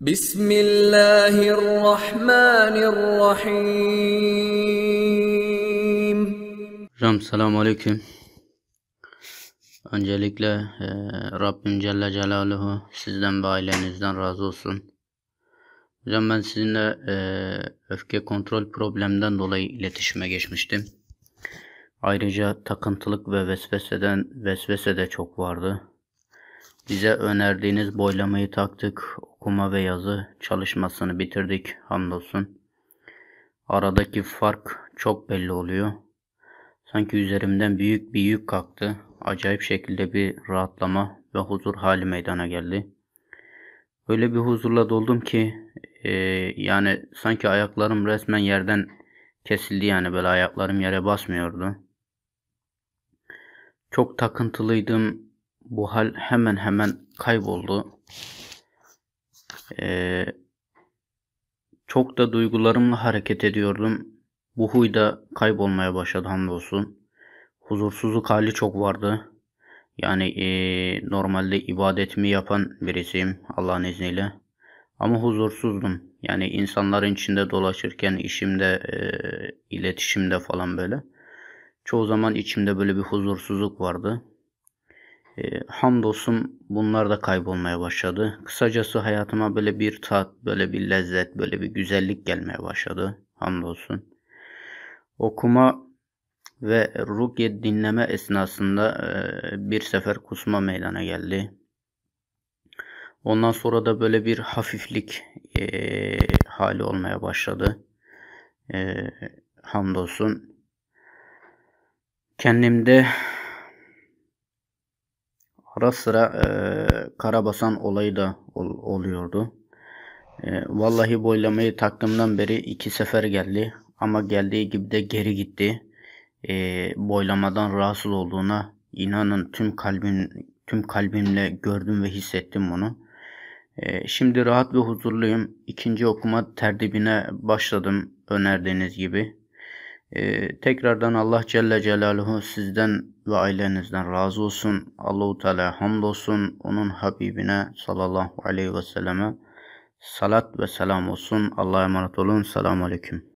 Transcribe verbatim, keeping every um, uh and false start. Bismillahirrahmanirrahim. Hocam selamun aleyküm. Öncelikle e, Rabbim Celle Celaluhu sizden ve ailenizden razı olsun. Hocam ben sizinle e, öfke kontrol problemden dolayı iletişime geçmiştim. Ayrıca takıntılık ve vesveseden vesvese de çok vardı. Bize önerdiğiniz boylamayı taktık, okuma ve yazı çalışmasını bitirdik hamdolsun. Aradaki fark çok belli oluyor. Sanki üzerimden büyük bir yük kalktı. Acayip şekilde bir rahatlama ve huzur hali meydana geldi. Öyle bir huzurla doldum ki e, yani sanki ayaklarım resmen yerden kesildi, yani böyle ayaklarım yere basmıyordu. Çok takıntılıydım. Bu hal hemen hemen kayboldu. Ee, çok da duygularımla hareket ediyordum. Bu huy da kaybolmaya başladı hamdolsun. Huzursuzluk hali çok vardı. Yani e, normalde ibadetimi yapan birisiyim Allah'ın izniyle. Ama huzursuzdum. Yani insanların içinde dolaşırken, işimde, e, iletişimde falan böyle. Çoğu zaman içimde böyle bir huzursuzluk vardı. E, hamdolsun bunlar da kaybolmaya başladı. Kısacası hayatıma böyle bir tat, böyle bir lezzet, böyle bir güzellik gelmeye başladı. Hamdolsun. Okuma ve rukye dinleme esnasında e, bir sefer kusma meydana geldi. Ondan sonra da böyle bir hafiflik e, hali olmaya başladı. E, hamdolsun. Kendimde ara sıra e, karabasan olayı da ol, oluyordu. E, vallahi boylamayı taktığımdan beri iki sefer geldi. Ama geldiği gibi de geri gitti. E, boylamadan rahatsız olduğuna inanın tüm kalbim tüm kalbimle gördüm ve hissettim bunu. E, şimdi rahat ve huzurluyum. İkinci okuma terdibine başladım önerdiğiniz gibi. Ee, tekrardan Allah Celle Celaluhu sizden ve ailenizden razı olsun. Allahu Teala hamdolsun. Onun Habibine sallallahu aleyhi ve selleme salat ve selam olsun. Allah'a emanet olun. Selamun aleyküm.